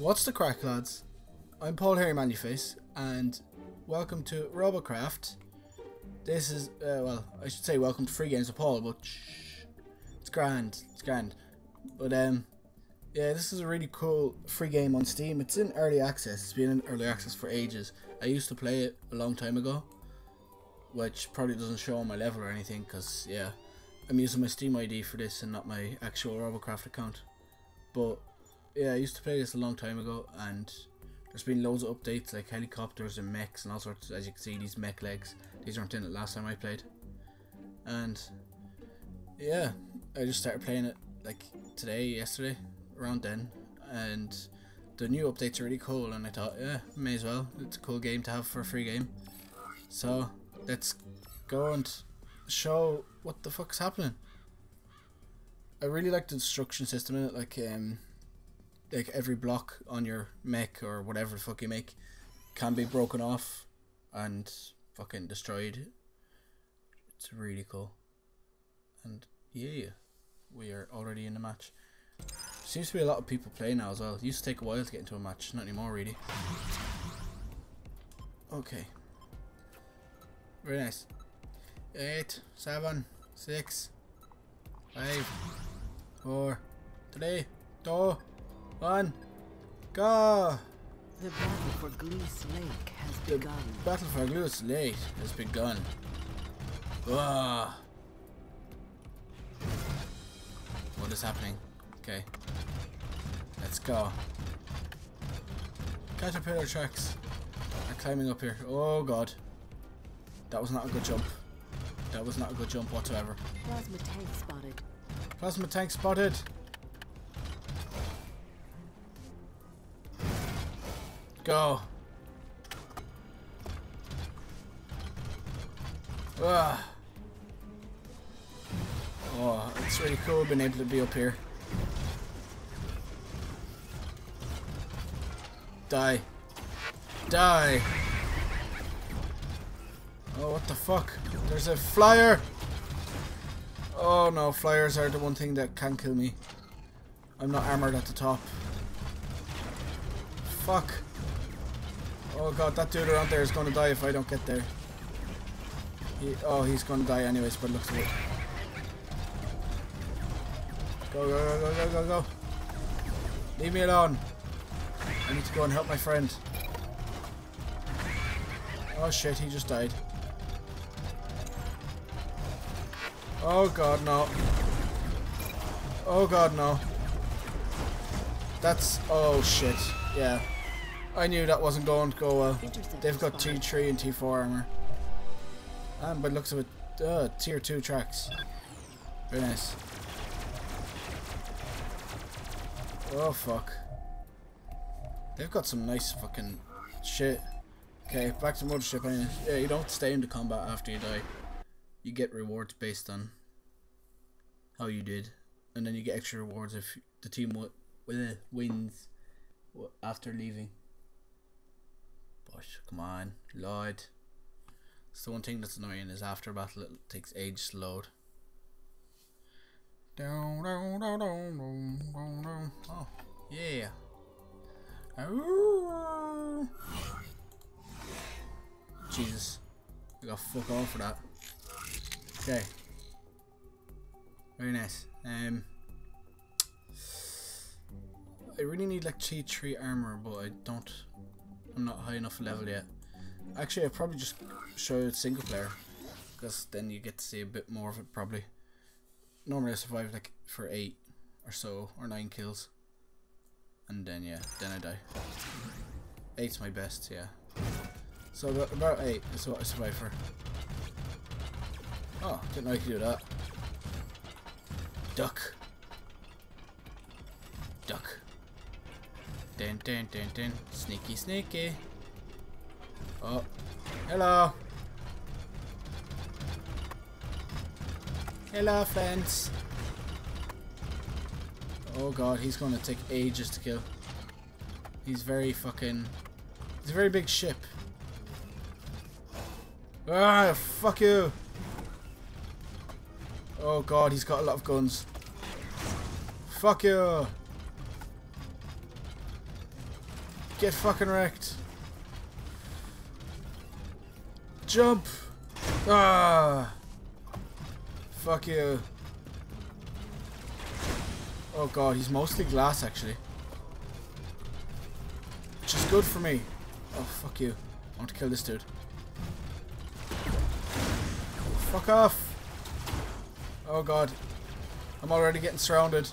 What's the crack, lads? I'm PaulHairyManlyFace, and welcome to Robocraft. This is, well, I should say welcome to Free Games with Paul, but shh, it's grand. But, yeah, this is a really cool free game on Steam. It's in early access. It's been in early access for ages. I used to play it a long time ago, which probably doesn't show on my level or anything, because, yeah, I'm using my Steam ID for this and not my actual Robocraft account. But, yeah, I used to play this a long time ago, and there's been loads of updates, like helicopters and mechs and all sorts. As you can see, these mech legs, these weren't in it last time I played. And, yeah, I just started playing it, like, yesterday, around then. And the new updates are really cool, and I thought, yeah, may as well. It's a cool game to have for a free game. So, let's go and show what the fuck's happening. I really like the destruction system in it, like every block on your mech or whatever the fuck you make can be broken off and fucking destroyed. It's really cool. And yeah, we are already in the match. Seems to be a lot of people playing now as well. It used to take a while to get into a match, not anymore really. Okay. Very nice. 8, 7, 6, 5, 4, 3, 2, 1, go! The battle for Glee's Lake has begun. The battle for Glee's Lake has begun. Whoa. What is happening? Okay. Let's go. Caterpillar tracks are climbing up here. Oh god. That was not a good jump. That was not a good jump whatsoever. Plasma tank spotted. Plasma tank spotted. Go. Ugh. Oh, it's really cool being able to be up here. Die. Die. Oh, what the fuck? There's a flyer. Oh no, flyers are the one thing that can kill me. I'm not armored at the top. Fuck. Oh god, that dude around there is gonna die if I don't get there. He's gonna die anyways, but looks like it. Go, go, go, go, go, go. Leave me alone. I need to go and help my friend. Oh shit, he just died. Oh god, no. Oh god, no. That's... oh shit. Yeah. I knew that wasn't going to go well. They've got T3 and T4 armor. And by the looks of it, tier 2 tracks. Very nice. Oh fuck. They've got some nice fucking shit. Okay, back to mothership. Anyway. Yeah, you don't stay into combat after you die. You get rewards based on how you did. And then you get extra rewards if the team wins after leaving. Come on, Lloyd. It's the one thing that's annoying is after battle it takes ages to load. Oh, yeah. Jesus. I got fuck all for that. Okay. Very nice. I really need like T3 armor, but I'm not high enough level yet. Actually, I'll probably just show you single player, because then you get to see a bit more of it probably. Normally I survive like for 8 or so, or 9 kills. And then yeah, then I die. 8's my best, yeah. So about 8 is what I survive for. Oh, didn't know I could do that. Duck. Duck. Dun, dun, dun, dun. Sneaky, sneaky. Oh, hello. Hello, friends. Oh god, he's gonna take ages to kill. He's very fucking... it's a very big ship. Ah, fuck you. Oh god, he's got a lot of guns. Fuck you. Get fucking wrecked. Jump! Ah! Fuck you. Oh god, he's mostly glass actually. Which is good for me. Oh fuck you. I want to kill this dude. Fuck off! Oh god. I'm already getting surrounded.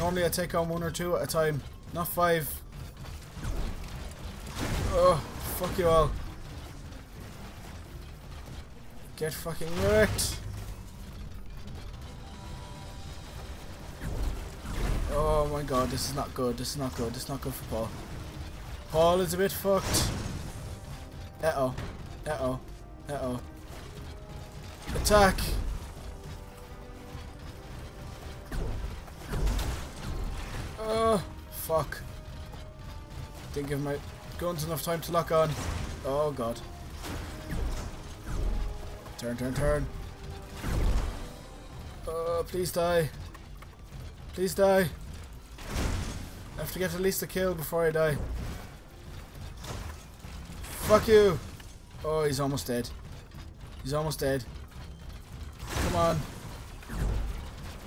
Normally I take on one or two at a time. Not five. Oh, fuck you all. Get fucking wrecked! Oh my god, this is not good, this is not good, this is not good for Paul. Paul is a bit fucked. Uh-oh. Uh-oh. Uh-oh. Attack! Oh, fuck. Didn't give my guns enough time to lock on. Oh god. Turn, turn, turn. Oh, please die. Please die. I have to get at least a kill before I die. Fuck you. Oh, he's almost dead. He's almost dead. Come on.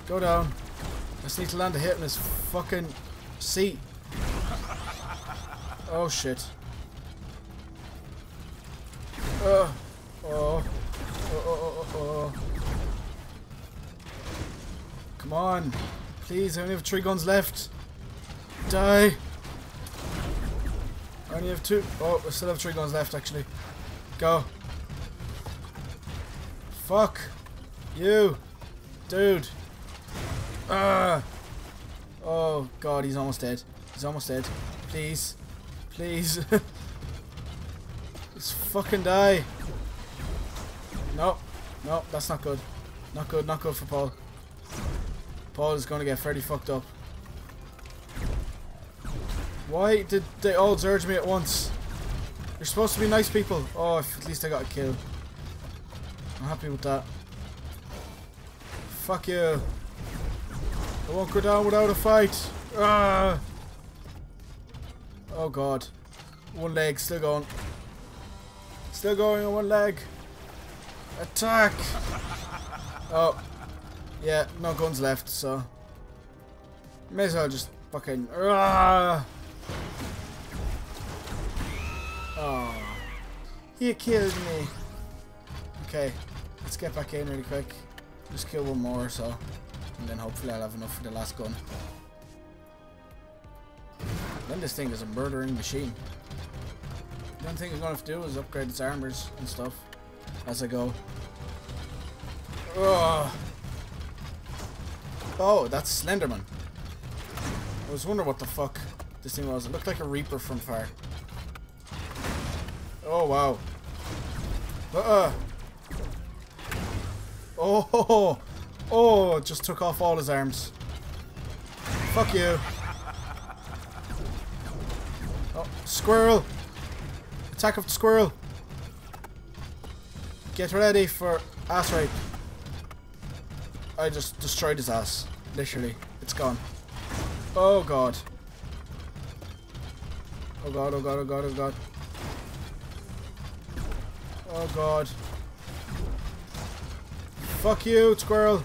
Go down. I just need to land a hit in his fucking seat. Oh, shit. Oh. Oh. Oh, oh, oh, oh. Come on, please, I only have 3 guns left. Die. I only have 2. Oh, I still have 3 guns left, actually. Go. Fuck. You. Dude. Ah. Oh, God, he's almost dead. He's almost dead. Please. Please. Just fucking die. No, no, that's not good. Not good, not good for Paul. Paul is going to get fairly fucked up. Why did they all surge me at once? You're supposed to be nice people. Oh, at least I got a kill. I'm happy with that. Fuck you. I won't go down without a fight. Ah. Oh god. One leg, still going. Still going on one leg. Attack! Oh. Yeah, no guns left, so. May as well just fucking. Oh. You killed me. Okay, let's get back in really quick. Just kill one more or so. And then hopefully I'll have enough for the last gun. Then this thing is a murdering machine. The only thing I'm gonna have to do is upgrade its armors and stuff. As I go. Oh. Oh, that's Slenderman. I was wondering what the fuck this thing was. It looked like a Reaper from far. Oh, wow. Oh, oh, oh. Oh, it just took off all his arms. Fuck you. Oh, squirrel. Attack of the squirrel. Get ready for ass rape. I just destroyed his ass. Literally. It's gone. Oh god. Oh god, oh god, oh god, oh god. Oh god. Fuck you, squirrel.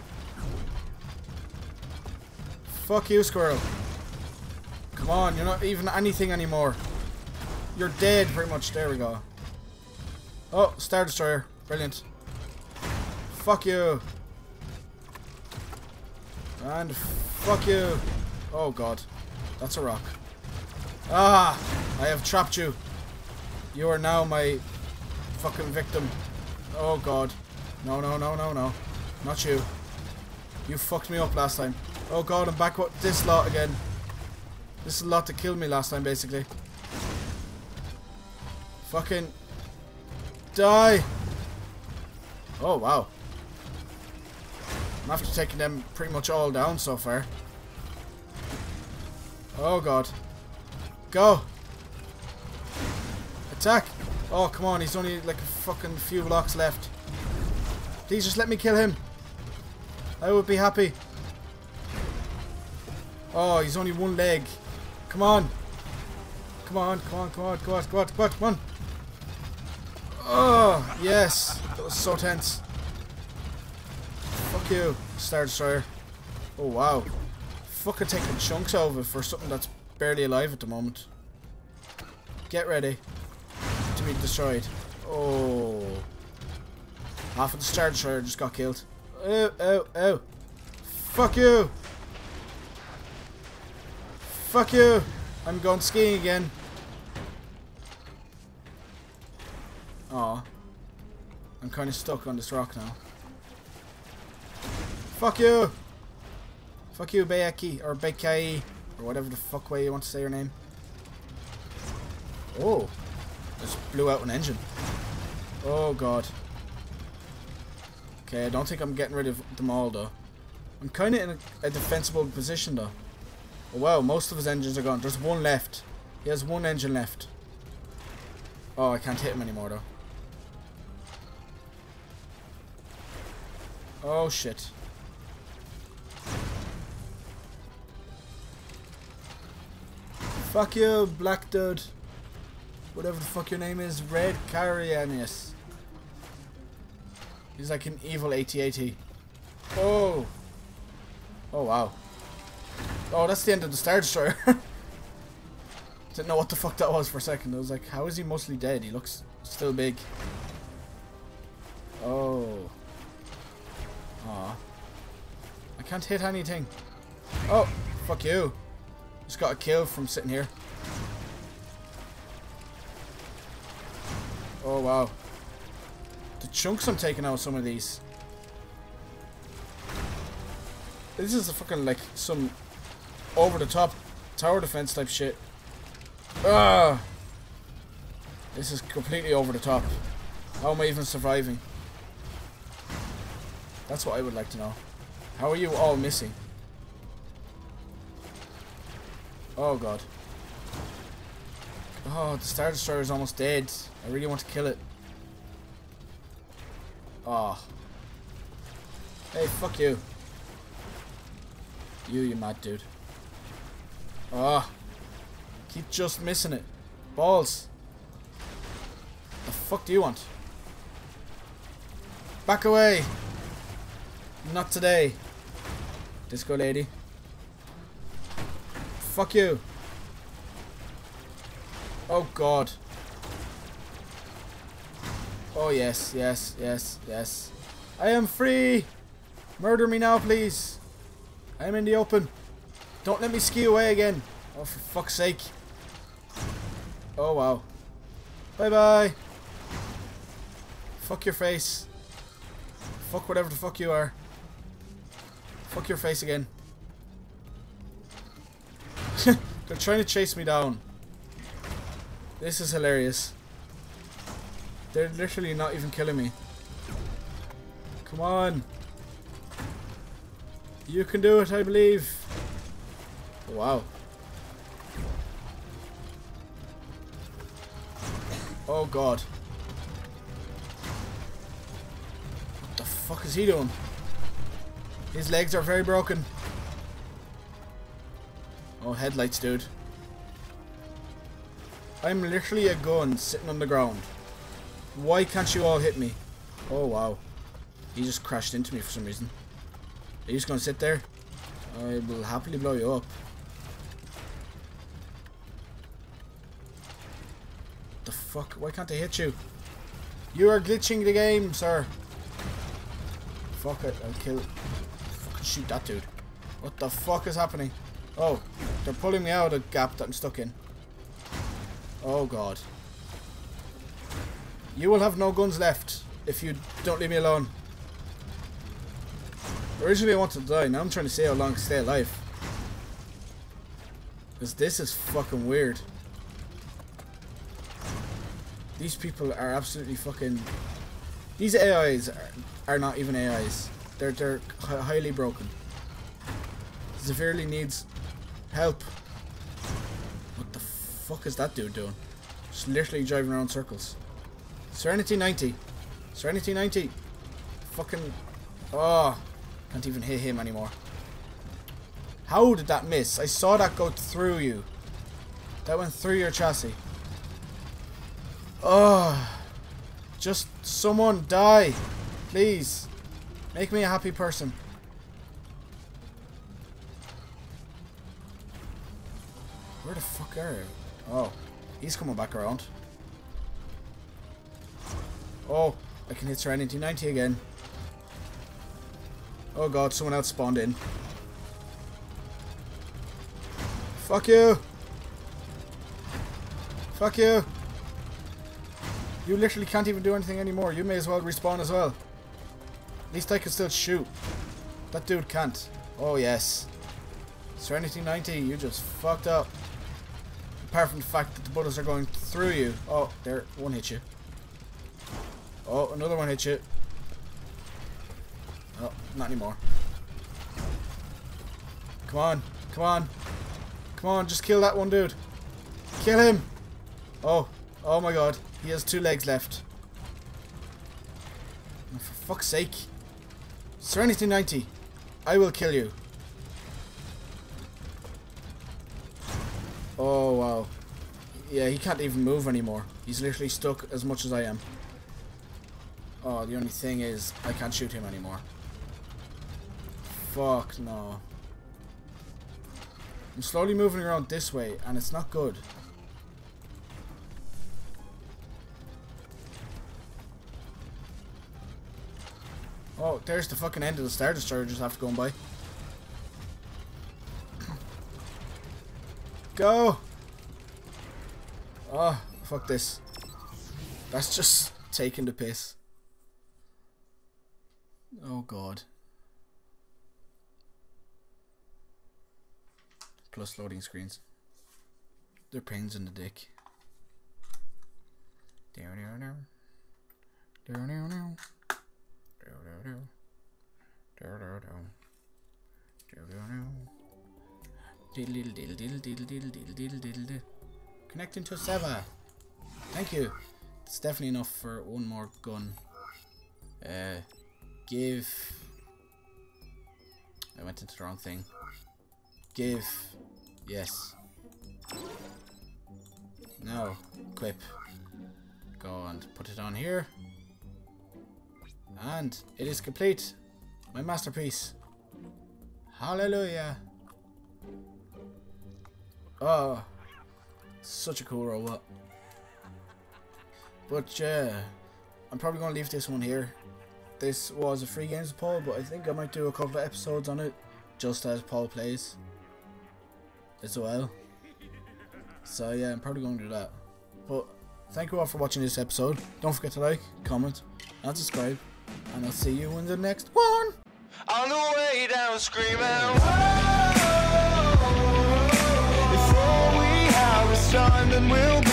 Fuck you, squirrel. Come on, you're not even anything anymore. You're dead pretty much. There we go. Oh, Star Destroyer. Brilliant. Fuck you. And fuck you. Oh god. That's a rock. Ah! I have trapped you. You are now my fucking victim. Oh god. No, no, no, no, no. Not you. You fucked me up last time. Oh god, I'm back with this lot again. This is a lot that killed me last time, basically. Fucking... die! Oh wow. I'm after taking them pretty much all down so far. Oh god. Go! Attack! Oh come on, he's only like a fucking few blocks left. Please just let me kill him. I would be happy. Oh, he's only one leg. Come on. Come on, come on, come on, come on, come on, come on, come on. Oh, yes. That was so tense. Fuck you, Star Destroyer. Oh, wow. Fucking taking chunks over for something that's barely alive at the moment. Get ready to be destroyed. Oh. Half of the Star Destroyer just got killed. Oh, oh, oh. Fuck you. Fuck you. I'm going skiing again. Aw. I'm kind of stuck on this rock now. Fuck you. Fuck you, Bayaki. Or Bekai. Or whatever the fuck way you want to say your name. Oh. Just blew out an engine. Oh, God. Okay, I don't think I'm getting rid of them all, though. I'm kind of in a defensible position, though. Oh, wow, most of his engines are gone. There's one left. He has one engine left. Oh, I can't hit him anymore, though. Oh, shit. Fuck you, black dude. Whatever the fuck your name is. Red Carianius. He's like an evil AT-AT. Oh. Oh, wow. Oh, that's the end of the Star Destroyer. Didn't know what the fuck that was for a second. I was like, how is he mostly dead? He looks still big. Oh. Aw. I can't hit anything. Oh, fuck you. Just got a kill from sitting here. Oh, wow. The chunks I'm taking out of some of these. This is a fucking, like, some over-the-top tower defense type shit. Ah! This is completely over-the-top. How am I even surviving? That's what I would like to know. How are you all missing? Oh, God. Oh, the Star Destroyer is almost dead. I really want to kill it. Ah. Oh. Hey, fuck you. You mad dude. Ah. Oh. Keep just missing it. Balls. The fuck do you want? Back away. Not today. Disco lady. Fuck you. Oh God. Oh yes, yes, yes, yes. I am free. Murder me now, please. I'm in the open. Don't let me ski away again. Oh, for fuck's sake. Oh, wow. Bye-bye. Fuck your face. Fuck whatever the fuck you are. Fuck your face again. They're trying to chase me down. This is hilarious. They're literally not even killing me. Come on. You can do it, I believe. Wow. Oh, God. What the fuck is he doing? His legs are very broken. Oh, headlights, dude. I'm literally a gun sitting on the ground. Why can't you all hit me? Oh, wow. He just crashed into me for some reason. Are you just gonna sit there? I will happily blow you up. The fuck? Why can't they hit you? You are glitching the game, sir. Fuck it, I'll kill. Fucking shoot that dude. What the fuck is happening? Oh, they're pulling me out of the gap that I'm stuck in. Oh God. You will have no guns left if you don't leave me alone. Originally I wanted to die, now I'm trying to see how long I can stay alive. Because this is fucking weird. These people are absolutely fucking... These AIs are not even AIs. They're highly broken. Severely needs help. What the fuck is that dude doing? Just literally driving around circles. Serenity 90. Serenity 90. Fucking... Oh... Can't even hit him anymore. How did that miss? I saw that go through you. That went through your chassis. Oh, just someone die, please. Make me a happy person. Where the fuck are you? Oh, he's coming back around. Oh, I can hit Serenity 90 again. Oh god, someone else spawned in. Fuck you! Fuck you! You literally can't even do anything anymore. You may as well respawn as well. At least I can still shoot. That dude can't. Oh yes. Serenity 90, you just fucked up. Apart from the fact that the bullets are going through you. Oh, there. One hit you. Oh, another one hit you. Oh, not anymore. Come on. Come on. Come on, just kill that one dude. Kill him. Oh. Oh my god. He has 2 legs left. Oh, for fuck's sake. Serenity 90. I will kill you. Oh, wow. Yeah, he can't even move anymore. He's literally stuck as much as I am. Oh, the only thing is I can't shoot him anymore. Fuck no. I'm slowly moving around this way and it's not good. Oh, there's the fucking end of the Star Destroyer just after going by. Go! Oh, fuck this. That's just taking the piss. Oh god. Plus loading screens. They're pains in the dick. Connecting to Seva. Thank you. It's definitely enough for one more gun. Give. I went into the wrong thing. Give. Yes. No. Equip. Go and put it on here. And it is complete. My masterpiece. Hallelujah. Oh, such a cool robot. But yeah, I'm probably going to leave this one here. This was a free games with Paul, but I think I might do a couple of episodes on it, just as Paul plays as well. So yeah, I'm probably going to do that. But thank you all for watching this episode. Don't forget to like, comment, and subscribe. And I'll see you in the next one. On the way down screaming, whoa! Before we are stunned and we'll